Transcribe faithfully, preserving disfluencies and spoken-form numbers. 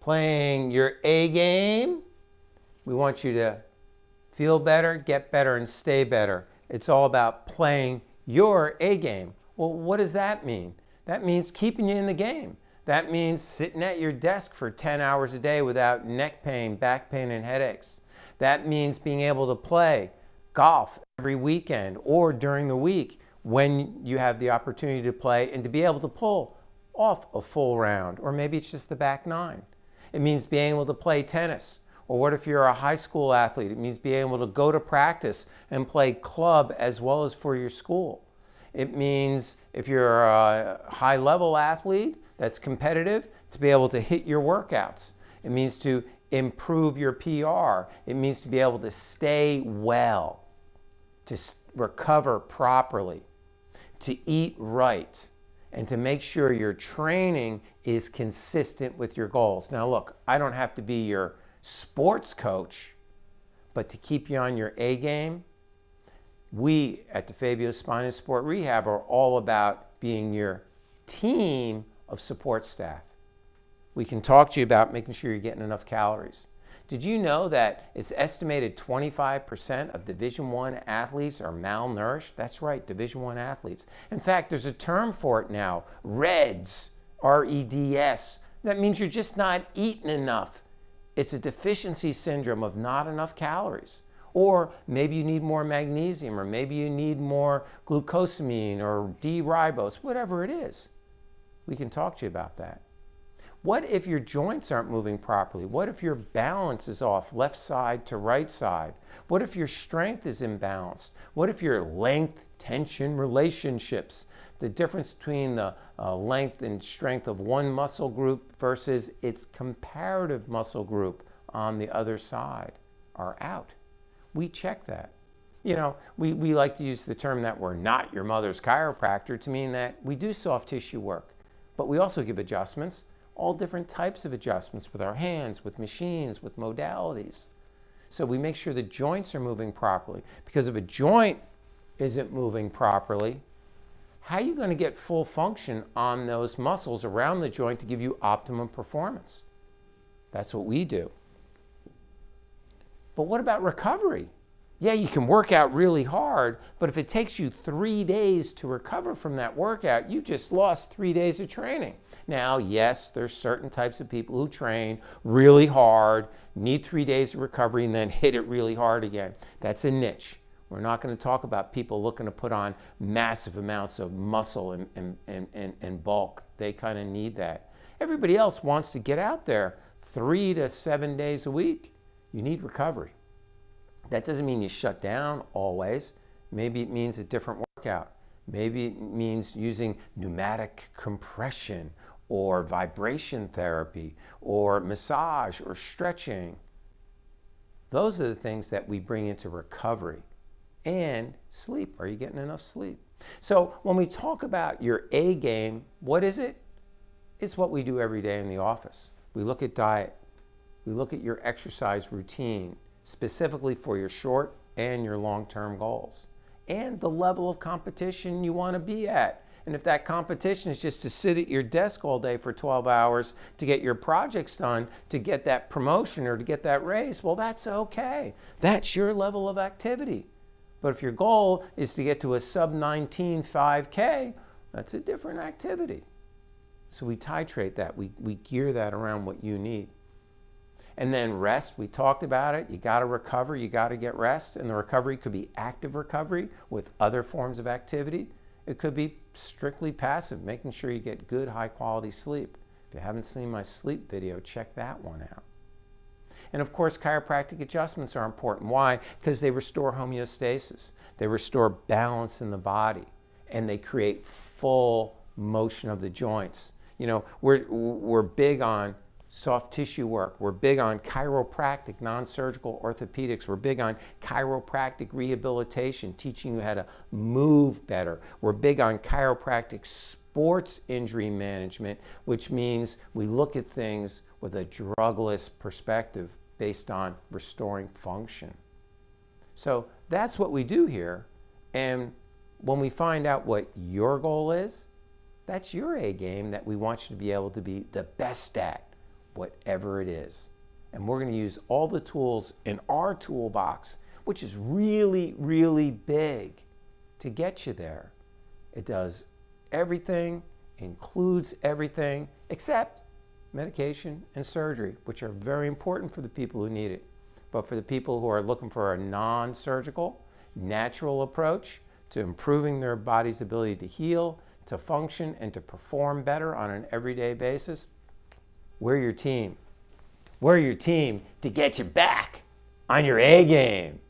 playing your A game. We want you to feel better, get better, and stay better. It's all about playing your A game. Well, what does that mean? That means keeping you in the game. That means sitting at your desk for ten hours a day without neck pain, back pain, and headaches. That means being able to play golf every weekend or during the week when you have the opportunity to play, and to be able to pull off a full round, or maybe it's just the back nine. It means being able to play tennis. Or what if you're a high school athlete? It means being able to go to practice and play club as well as for your school. It means if you're a high-level athlete that's competitive, to be able to hit your workouts. It means to improve your P R. It means to be able to stay well, to recover properly, to eat right, and to make sure your training is consistent with your goals. Now look, I don't have to be your sports coach, but to keep you on your A game, we at DeFabio Spine and Sport Rehab are all about being your team of support staff. We can talk to you about making sure you're getting enough calories. Did you know that it's estimated twenty-five percent of Division one athletes are malnourished? That's right, Division one athletes. In fact, there's a term for it now, R E D S, R E D S. That means you're just not eating enough. It's a deficiency syndrome of not enough calories. Or maybe you need more magnesium, or maybe you need more glucosamine or D ribose, whatever it is. We can talk to you about that. What if your joints aren't moving properly? What if your balance is off left side to right side? What if your strength is imbalanced? What if your length tension relationships, the difference between the uh, length and strength of one muscle group versus its comparative muscle group on the other side, are out? We check that. You know, we, we like to use the term that we're not your mother's chiropractor to mean that we do soft tissue work, but we also give adjustments, all different types of adjustments, with our hands, with machines, with modalities. So we make sure the joints are moving properly, because if a joint isn't moving properly, how are you going to get full function on those muscles around the joint to give you optimum performance? That's what we do. But what about recovery? Yeah, you can work out really hard, but if it takes you three days to recover from that workout, you just lost three days of training. Now, yes, there's certain types of people who train really hard, need three days of recovery, and then hit it really hard again. That's a niche. We're not going to talk about people looking to put on massive amounts of muscle and, and, and, and bulk. They kind of need that. Everybody else wants to get out there three to seven days a week. You need recovery. That doesn't mean you shut down always. Maybe it means a different workout. Maybe it means using pneumatic compression or vibration therapy or massage or stretching. Those are the things that we bring into recovery. And sleep. Are you getting enough sleep? So when we talk about your A game, what is it? It's what we do every day in the office. We look at diet. We look at your exercise routine, specifically for your short and your long-term goals, and the level of competition you want to be at. And if that competition is just to sit at your desk all day for twelve hours to get your projects done, to get that promotion or to get that raise, well, that's okay. That's your level of activity. But if your goal is to get to a sub nineteen five K, that's a different activity. So we titrate that. We, we gear that around what you need. And then rest, we talked about it. You gotta recover, you gotta get rest. And the recovery could be active recovery with other forms of activity. It could be strictly passive, making sure you get good, high quality sleep. If you haven't seen my sleep video, check that one out. And of course, chiropractic adjustments are important. Why? Because they restore homeostasis. They restore balance in the body, and they create full motion of the joints. You know, we're, we're big on soft tissue work. We're big on chiropractic, non-surgical orthopedics. We're big on chiropractic rehabilitation, teaching you how to move better. We're big on chiropractic sports injury management, which means we look at things with a drugless perspective based on restoring function. So that's what we do here. And when we find out what your goal is, that's your A game that we want you to be able to be the best at. whatever it is. And we're going to use all the tools in our toolbox, which is really, really big, to get you there. It does everything, includes everything, except medication and surgery, which are very important for the people who need it. But for the people who are looking for a non-surgical, natural approach to improving their body's ability to heal, to function, and to perform better on an everyday basis, we're your team. We're your team to get you back on your A game.